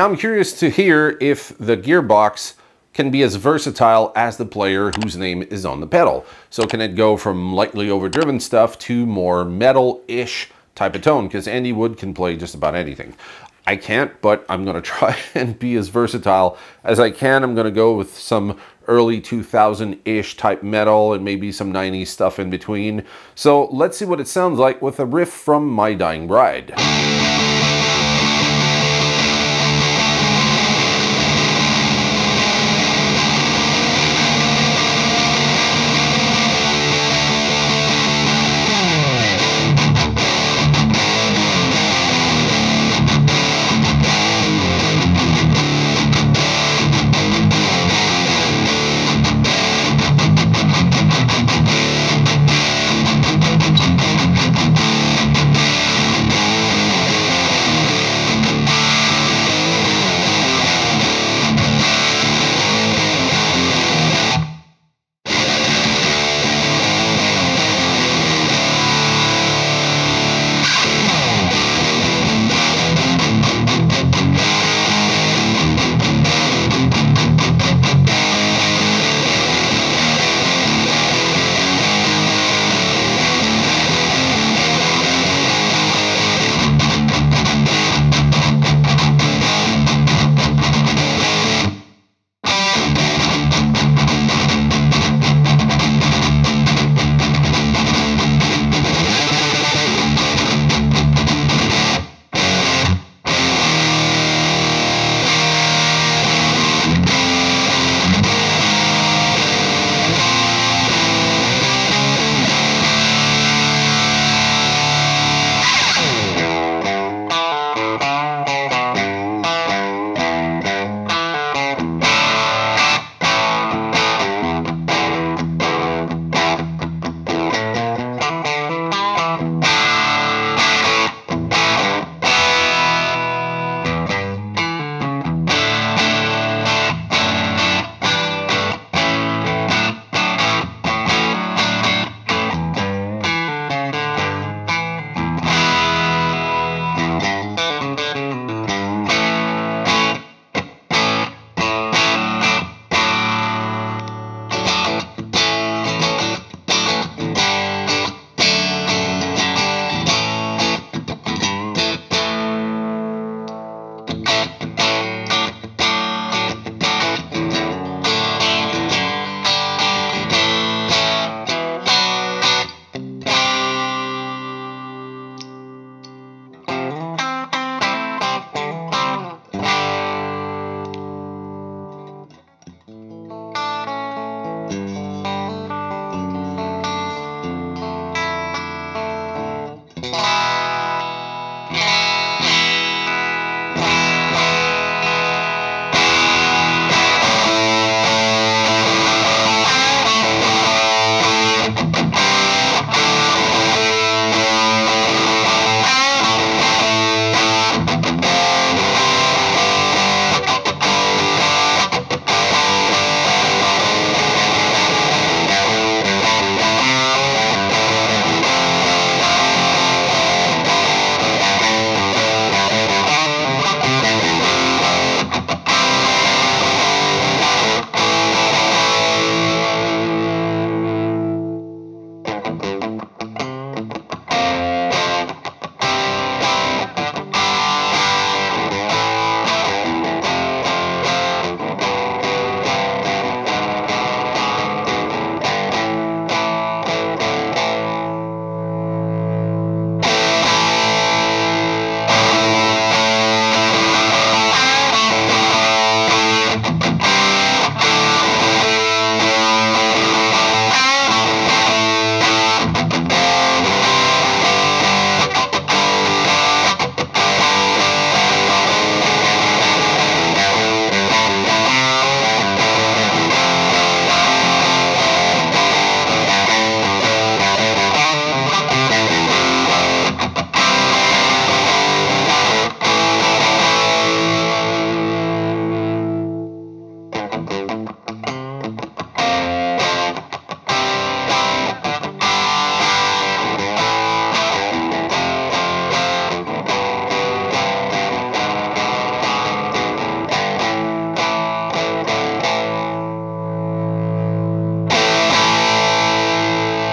Now I'm curious to hear if the gearbox can be as versatile as the player whose name is on the pedal. So can it go from lightly overdriven stuff to more metal-ish type of tone? Because Andy Wood can play just about anything. I can't, but I'm going to try and be as versatile as I can. I'm going to go with some early 2000-ish type metal and maybe some 90s stuff in between. So let's see what it sounds like with a riff from My Dying Bride.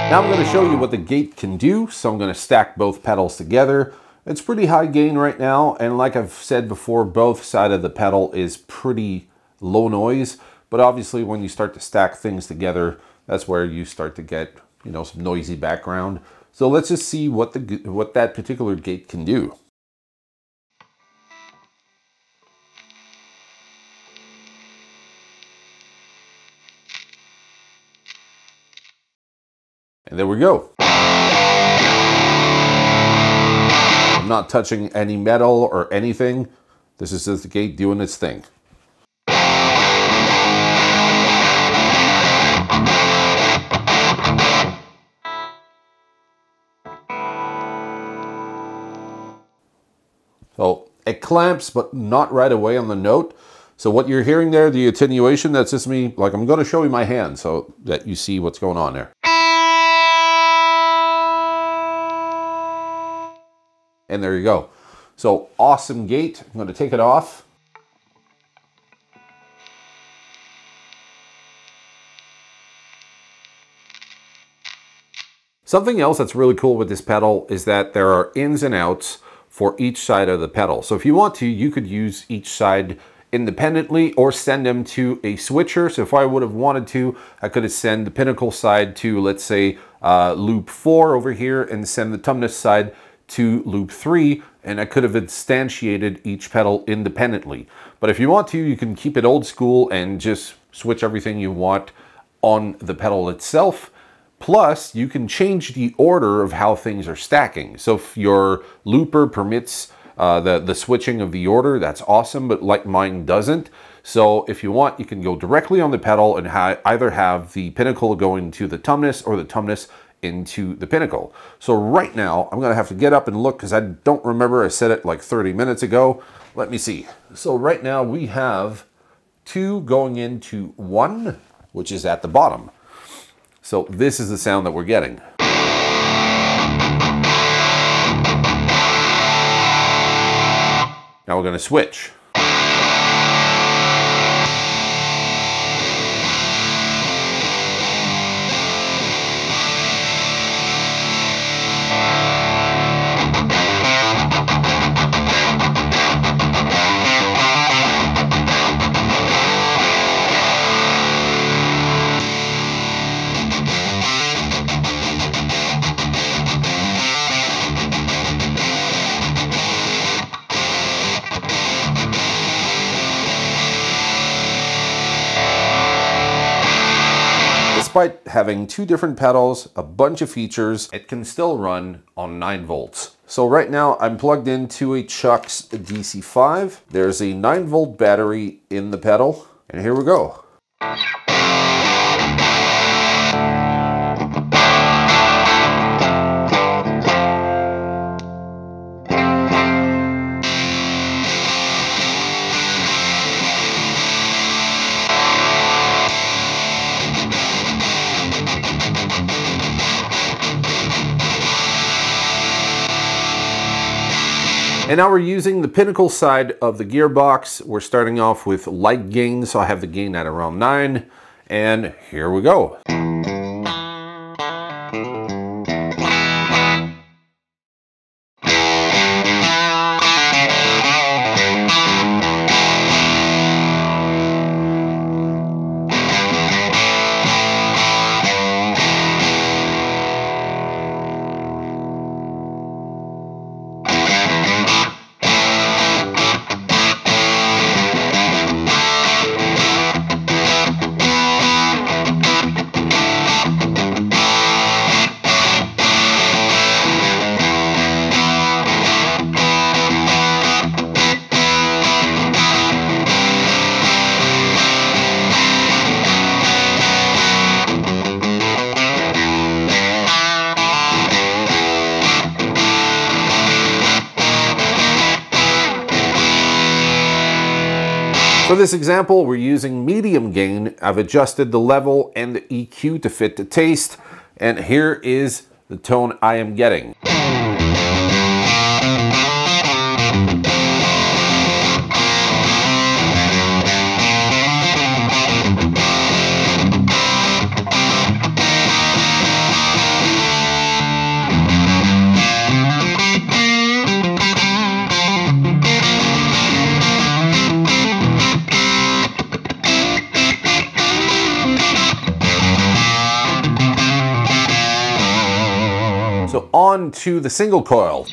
Now I'm going to show you what the gate can do, so I'm going to stack both pedals together. It's pretty high gain right now, and like I've said before, both sides of the pedal is pretty low noise, but obviously when you start to stack things together, that's where you start to get, you know, some noisy background. So let's just see what that particular gate can do. And there we go. I'm not touching any metal or anything. This is just the gate doing its thing. So it clamps, but not right away on the note. So what you're hearing there, the attenuation, that's just me, like I'm gonna show you my hand so that you see what's going on there. And there you go. So awesome gate. I'm going to take it off. Something else that's really cool with this pedal is that there are ins and outs for each side of the pedal. So if you want to, you could use each side independently or send them to a switcher. So if I would have wanted to, I could have sent the Pinnacle side to, let's say, loop 4 over here, and send the Tumnus side to loop 3, and I could have instantiated each pedal independently. But if you want to, you can keep it old school and just switch everything you want on the pedal itself. Plus, you can change the order of how things are stacking. So if your looper permits the switching of the order, that's awesome, but like mine doesn't. So if you want, you can go directly on the pedal and either have the Pinnacle going to the Tumnus or the Tumnus into the Pinnacle. So right now, I'm gonna have to get up and look because I don't remember, I said it like 30 minutes ago. Let me see. So right now we have 2 going into 1, which is at the bottom. So this is the sound that we're getting. Now we're gonna switch. Despite having 2 different pedals, a bunch of features, it can still run on 9 volts. So right now I'm plugged into a Chuck's DC5. There's a 9-volt battery in the pedal, and here we go. And now we're using the Pinnacle side of the gearbox. We're starting off with light gain, so I have the gain at around 9, and here we go. For this example, we're using medium gain. I've adjusted the level and the EQ to fit the taste, and here is the tone I am getting. onto the single coil.